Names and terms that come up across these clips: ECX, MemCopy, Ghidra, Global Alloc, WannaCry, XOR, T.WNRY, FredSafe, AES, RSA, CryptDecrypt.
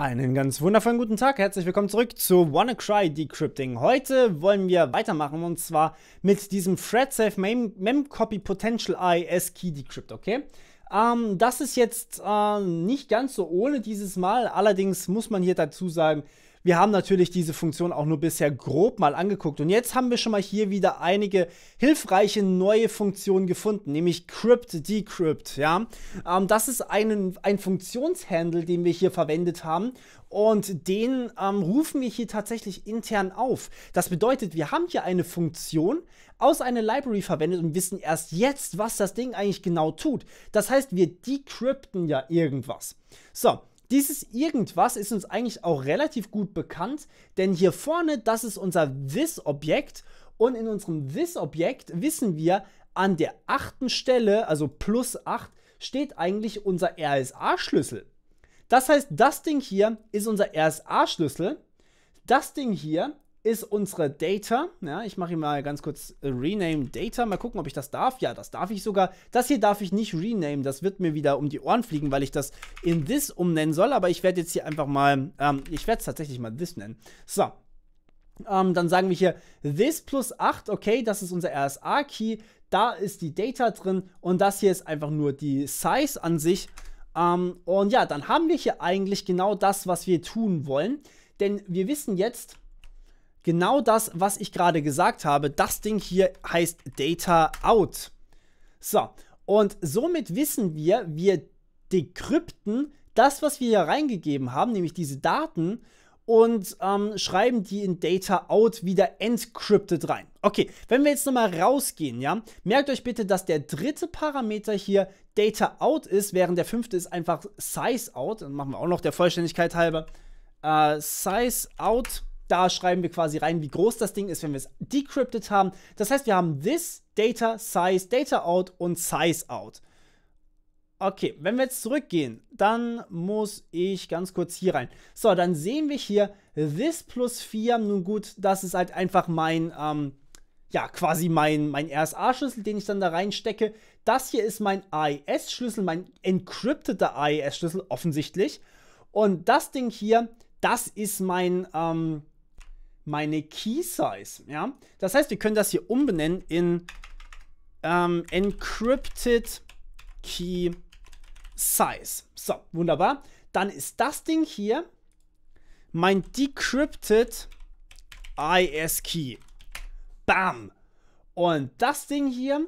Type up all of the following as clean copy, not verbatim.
Einen ganz wundervollen guten Tag, herzlich willkommen zurück zu WannaCry Decrypting. Heute wollen wir weitermachen und zwar mit diesem FredSafe MemCopy Potential AES Key Decrypt, okay? Das ist jetzt nicht ganz so ohne dieses Mal, allerdings muss man hier dazu sagen, wir haben natürlich diese Funktion auch nur bisher grob mal angeguckt und jetzt haben wir schon mal hier wieder einige hilfreiche neue Funktionen gefunden, nämlich CryptDecrypt, ja. Das ist ein Funktionshandle, den wir hier verwendet haben und den rufen wir hier tatsächlich intern auf. Das bedeutet, wir haben hier eine Funktion aus einer Library verwendet und wissen erst jetzt, was das Ding eigentlich genau tut. Das heißt, wir decrypten ja irgendwas. So. Dieses Irgendwas ist uns eigentlich auch relativ gut bekannt, denn hier vorne, das ist unser This-Objekt und in unserem This-Objekt wissen wir, an der 8. Stelle, also plus 8, steht eigentlich unser RSA-Schlüssel. Das heißt, das Ding hier ist unser RSA-Schlüssel, das Ding hier ist unsere Data, ja, ich mache hier mal ganz kurz Rename Data, mal gucken, ob ich das darf, ja, das darf ich sogar, das hier darf ich nicht rename, das wird mir wieder um die Ohren fliegen, weil ich das in this umnennen soll, aber ich werde jetzt hier einfach mal, ich werde es tatsächlich mal this nennen, so, dann sagen wir hier this plus 8, okay, das ist unser RSA-Key, da ist die Data drin und das hier ist einfach nur die Size an sich, und ja, dann haben wir hier eigentlich genau das, was wir tun wollen, denn wir wissen jetzt, genau das, was ich gerade gesagt habe, das Ding hier heißt Data Out. So, und somit wissen wir, wir dekrypten das, was wir hier reingegeben haben, nämlich diese Daten, und schreiben die in Data Out wieder encrypted rein. Okay, wenn wir jetzt nochmal rausgehen, ja, merkt euch bitte, dass der dritte Parameter hier Data Out ist, während der fünfte ist einfach Size Out. Dann machen wir auch noch der Vollständigkeit halber. Size Out. Da schreiben wir quasi rein, wie groß das Ding ist, wenn wir es decrypted haben. Das heißt, wir haben this, data, size, data out und size out. Okay, wenn wir jetzt zurückgehen, dann muss ich ganz kurz hier rein. So, dann sehen wir hier this plus 4. Nun gut, das ist halt einfach mein, ja, quasi mein RSA-Schlüssel, den ich dann da reinstecke. Das hier ist mein AES-Schlüssel, mein encrypteter AES-Schlüssel offensichtlich. Und das Ding hier, das ist mein, meine Key Size, ja. Das heißt, wir können das hier umbenennen in Encrypted Key Size. So, wunderbar. Dann ist das Ding hier mein Decrypted AES Key. Bam! Und das Ding hier,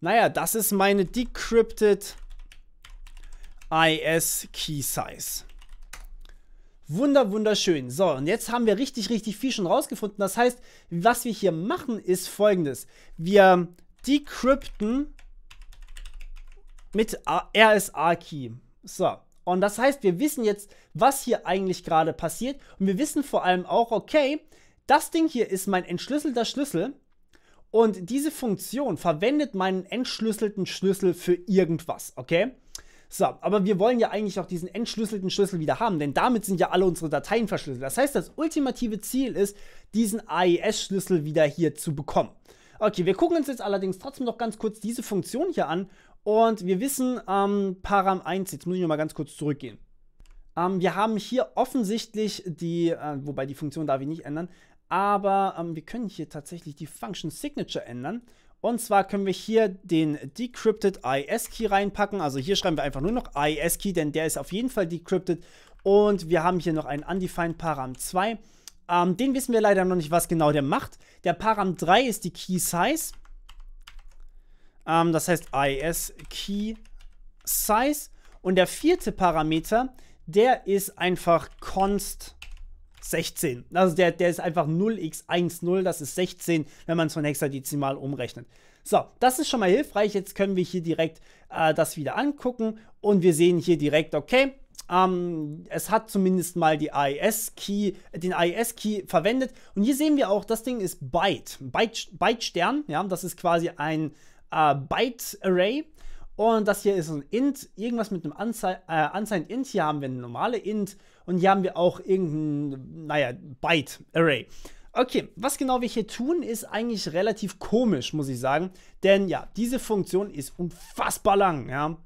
naja, das ist meine Decrypted AES Key Size. Wunderschön. So, und jetzt haben wir richtig viel schon rausgefunden. Das heißt, was wir hier machen, ist folgendes. Wir decrypten mit RSA-Key. So, und das heißt, wir wissen jetzt, was hier eigentlich gerade passiert. Und wir wissen vor allem auch, okay, das Ding hier ist mein entschlüsselter Schlüssel. Und diese Funktion verwendet meinen entschlüsselten Schlüssel für irgendwas, okay? So, aber wir wollen ja eigentlich auch diesen entschlüsselten Schlüssel wieder haben, denn damit sind ja alle unsere Dateien verschlüsselt. Das heißt, das ultimative Ziel ist, diesen AES-Schlüssel wieder hier zu bekommen. Okay, wir gucken uns jetzt allerdings trotzdem noch ganz kurz diese Funktion hier an und wir wissen, Param 1, jetzt muss ich nochmal ganz kurz zurückgehen. Wir haben hier offensichtlich die, wobei die Funktion darf ich nicht ändern, aber wir können hier tatsächlich die Function Signature ändern. Und zwar können wir hier den Decrypted AES Key reinpacken. Also hier schreiben wir einfach nur noch AES Key, denn der ist auf jeden Fall decrypted. Und wir haben hier noch einen Undefined Param 2. Den wissen wir leider noch nicht, was genau der macht. Der Param 3 ist die Key Size. Das heißt AES Key Size. Und der vierte Parameter, der ist einfach const 16. Also der ist einfach 0x10, das ist 16, wenn man es von hexadezimal umrechnet. So, das ist schon mal hilfreich. Jetzt können wir hier direkt das wieder angucken und wir sehen hier direkt, okay, es hat zumindest mal die den AES-Key verwendet. Und hier sehen wir auch, das Ding ist Byte-Stern, ja, das ist quasi ein Byte-Array. Und das hier ist ein Int, irgendwas mit einem Unsigned Int. Hier haben wir eine normale Int und hier haben wir auch irgendein, naja, Byte-Array. Okay, was genau wir hier tun, ist eigentlich relativ komisch, muss ich sagen. Denn ja, diese Funktion ist unfassbar lang, ja.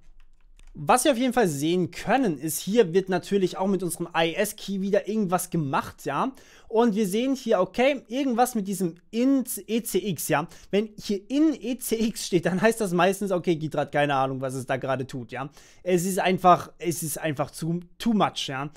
Was wir auf jeden Fall sehen können, ist, hier wird natürlich auch mit unserem AES-Key wieder irgendwas gemacht, ja. Und wir sehen hier, okay, irgendwas mit diesem int ECX, ja. Wenn hier in ECX steht, dann heißt das meistens, okay, Ghidra hat keine Ahnung, was es da gerade tut, ja. Es ist einfach too much, ja.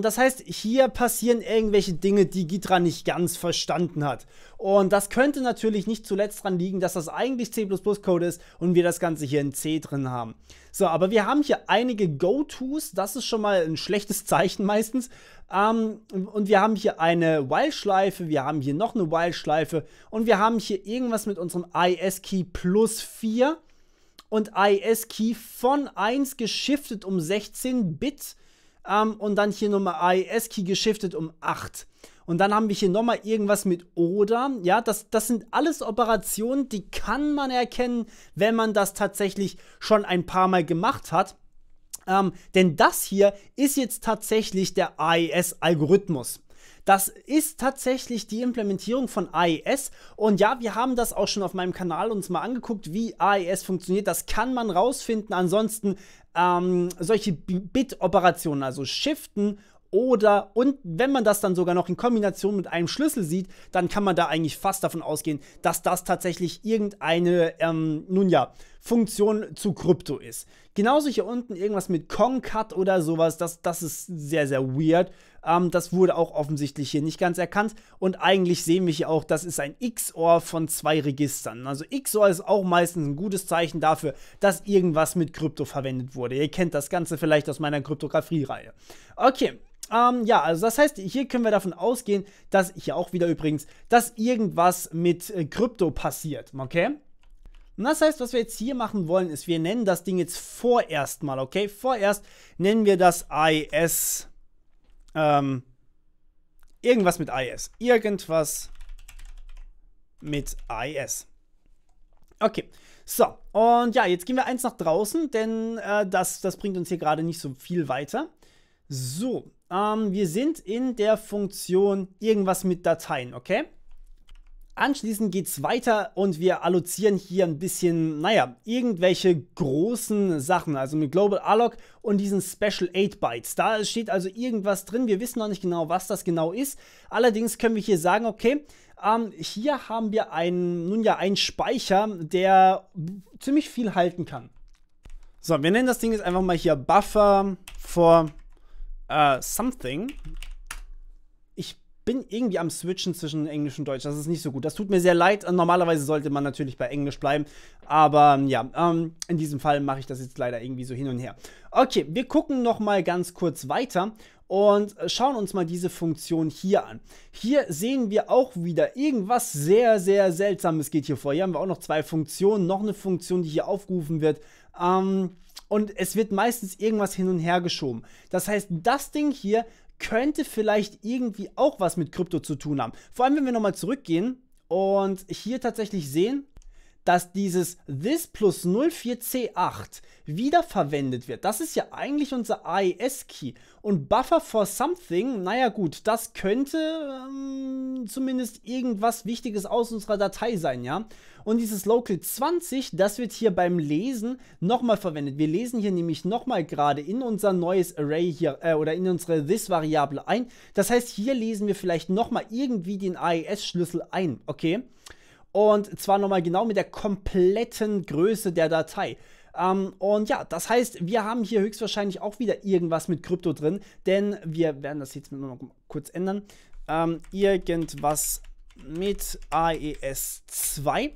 Das heißt, hier passieren irgendwelche Dinge, die Ghidra nicht ganz verstanden hat. Und das könnte natürlich nicht zuletzt daran liegen, dass das eigentlich C++-Code ist und wir das Ganze hier in C drin haben. So, aber wir haben hier einige Go-Tos, das ist schon mal ein schlechtes Zeichen meistens. Und wir haben hier eine While-Schleife, wir haben hier noch eine While-Schleife und wir haben hier irgendwas mit unserem AES-Key plus 4 und AES-Key von 1 geschiftet um 16 Bit. Und dann hier nochmal AES-Key geschiftet um 8. Und dann haben wir hier nochmal irgendwas mit oder. Ja, das sind alles Operationen, die kann man erkennen, wenn man das tatsächlich schon ein paar Mal gemacht hat. Denn das hier ist jetzt tatsächlich der AES-Algorithmus. Das ist tatsächlich die Implementierung von AES und ja, wir haben das auch schon auf meinem Kanal uns mal angeguckt, wie AES funktioniert. Das kann man rausfinden, ansonsten solche Bit-Operationen, also Shiften oder und wenn man das dann sogar noch in Kombination mit einem Schlüssel sieht, dann kann man da eigentlich fast davon ausgehen, dass das tatsächlich irgendeine, nun ja, Funktion zu Krypto ist. Genauso hier unten irgendwas mit Concat oder sowas, das ist sehr, sehr weird. Das wurde auch offensichtlich hier nicht ganz erkannt. Und eigentlich sehen wir hier auch, das ist ein XOR von 2 Registern. Also XOR ist auch meistens ein gutes Zeichen dafür, dass irgendwas mit Krypto verwendet wurde. Ihr kennt das Ganze vielleicht aus meiner Kryptografie-Reihe. Okay. Ja, also das heißt, hier können wir davon ausgehen, dass, hier auch wieder übrigens, dass irgendwas mit Krypto passiert, okay? Und das heißt, was wir jetzt hier machen wollen, ist, wir nennen das Ding jetzt vorerst mal, okay? Vorerst nennen wir das AES, irgendwas mit AES. Irgendwas mit AES. Okay, so, und ja, jetzt gehen wir eins nach draußen, denn das bringt uns hier gerade nicht so viel weiter. So, wir sind in der Funktion irgendwas mit Dateien, okay? Anschließend geht es weiter und wir allozieren hier ein bisschen, naja, irgendwelche großen Sachen, also mit Global Alloc und diesen Special 8 Bytes. Da steht also irgendwas drin, wir wissen noch nicht genau, was das genau ist. Allerdings können wir hier sagen, okay, hier haben wir einen, nun ja, einen Speicher, der ziemlich viel halten kann. So, wir nennen das Ding jetzt einfach mal hier Buffer for something. Ich bin irgendwie am Switchen zwischen Englisch und Deutsch. Das ist nicht so gut. Das tut mir sehr leid. Normalerweise sollte man natürlich bei Englisch bleiben. Aber ja, in diesem Fall mache ich das jetzt leider irgendwie so hin und her. Okay, wir gucken nochmal ganz kurz weiter und schauen uns mal diese Funktion hier an. Hier sehen wir auch wieder irgendwas sehr, sehr Seltsames geht hier vor. Hier haben wir auch noch zwei Funktionen. Noch eine Funktion, die hier aufgerufen wird. Und es wird meistens irgendwas hin und her geschoben. Das heißt, das Ding hier könnte vielleicht irgendwie auch was mit Krypto zu tun haben. Vor allem, wenn wir nochmal zurückgehen und hier tatsächlich sehen, dass dieses this plus 04C8 wiederverwendet wird. Das ist ja eigentlich unser AES-Key. Und Buffer for something, naja gut, das könnte zumindest irgendwas Wichtiges aus unserer Datei sein, ja. Und dieses Local 20, das wird hier beim Lesen nochmal verwendet. Wir lesen hier nämlich nochmal gerade in unser neues Array hier, oder in unsere this-Variable ein. Das heißt, hier lesen wir vielleicht nochmal irgendwie den AES-Schlüssel ein, okay. Und zwar nochmal genau mit der kompletten Größe der Datei. Und ja, das heißt, wir haben hier höchstwahrscheinlich auch wieder irgendwas mit Krypto drin, denn wir werden das jetzt nur noch kurz ändern. Irgendwas mit AES2.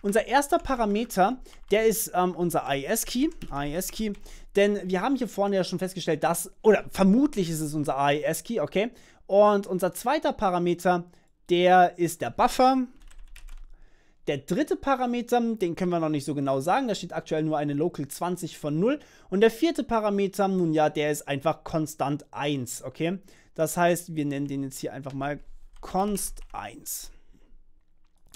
Unser erster Parameter, der ist unser AES-Key, denn wir haben hier vorne ja schon festgestellt, dass, oder vermutlich ist es unser AES-Key, okay? Und unser zweiter Parameter, der ist der Buffer. Der dritte Parameter, den können wir noch nicht so genau sagen, da steht aktuell nur eine Local 20 von 0. Und der vierte Parameter, nun ja, der ist einfach konstant 1, okay? Das heißt, wir nennen den jetzt hier einfach mal const 1.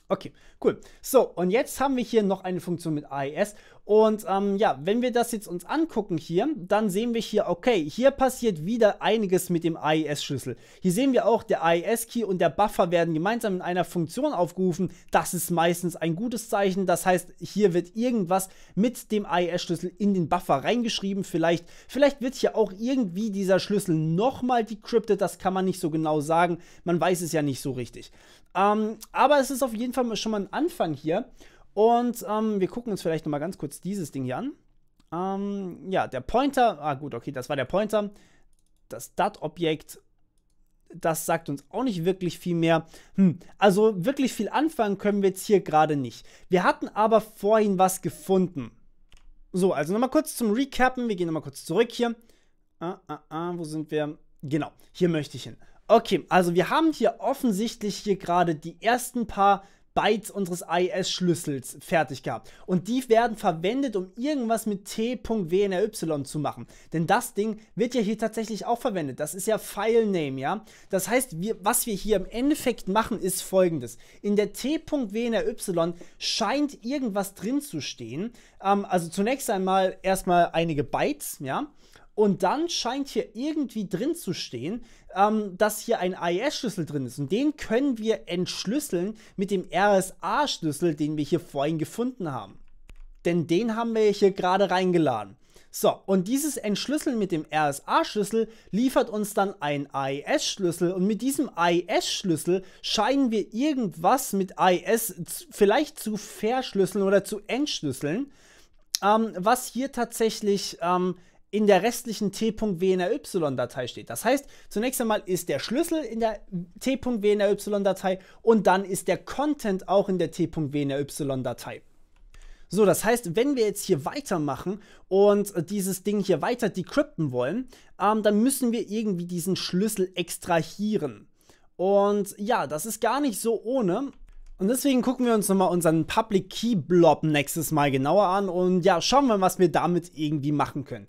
Okay, cool. So, und jetzt haben wir hier noch eine Funktion mit AES Und ja, wenn wir das jetzt uns angucken hier, dann sehen wir hier, okay, hier passiert wieder einiges mit dem AES-Schlüssel. Hier sehen wir auch, der AES-Key und der Buffer werden gemeinsam in einer Funktion aufgerufen. Das ist meistens ein gutes Zeichen. Das heißt, hier wird irgendwas mit dem AES-Schlüssel in den Buffer reingeschrieben. Vielleicht wird hier auch irgendwie dieser Schlüssel nochmal decrypted. Das kann man nicht so genau sagen. Man weiß es ja nicht so richtig. Aber es ist auf jeden Fall schon mal ein Anfang hier. Und wir gucken uns vielleicht nochmal ganz kurz dieses Ding hier an. Ja, der Pointer, gut, okay, das war der Pointer. Das Dat-Objekt, das sagt uns auch nicht wirklich viel mehr. Also wirklich viel anfangen können wir jetzt hier gerade nicht. Wir hatten aber vorhin was gefunden. So, also nochmal kurz zum Recappen. Wir gehen nochmal kurz zurück hier. Wo sind wir? Genau, hier möchte ich hin. Okay, also wir haben hier offensichtlich hier gerade die ersten paar Bytes unseres AES-Schlüssels fertig gehabt. Und die werden verwendet, um irgendwas mit T.WNRY zu machen. Denn das Ding wird ja hier tatsächlich auch verwendet. Das ist ja Filename, ja? Das heißt, was wir hier im Endeffekt machen, ist folgendes. In der T.WNRY scheint irgendwas drin zu stehen. Also zunächst einmal erstmal einige Bytes, ja? Und dann scheint hier irgendwie drin zu stehen, dass hier ein AES-Schlüssel drin ist. Und den können wir entschlüsseln mit dem RSA-Schlüssel, den wir hier vorhin gefunden haben. Denn den haben wir hier gerade reingeladen. So, und dieses Entschlüsseln mit dem RSA-Schlüssel liefert uns dann einen AES-Schlüssel. Und mit diesem AES-Schlüssel scheinen wir irgendwas mit AES vielleicht zu verschlüsseln oder zu entschlüsseln, was hier tatsächlich in der restlichen T.WNRY-Datei steht. Das heißt, zunächst einmal ist der Schlüssel in der T.WNRY-Datei und dann ist der Content auch in der T.WNRY-Datei. So, das heißt, wenn wir jetzt hier weitermachen und dieses Ding hier weiter decrypten wollen, dann müssen wir irgendwie diesen Schlüssel extrahieren. Und ja, das ist gar nicht so ohne. Und deswegen gucken wir uns nochmal unseren Public Key Blob nächstes Mal genauer an und ja, schauen wir mal, was wir damit irgendwie machen können.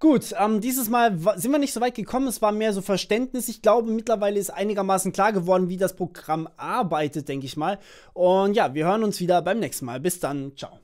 Gut, dieses Mal sind wir nicht so weit gekommen, es war mehr so Verständnis. Ich glaube, mittlerweile ist einigermaßen klar geworden, wie das Programm arbeitet, denke ich mal. Und ja, wir hören uns wieder beim nächsten Mal. Bis dann, ciao.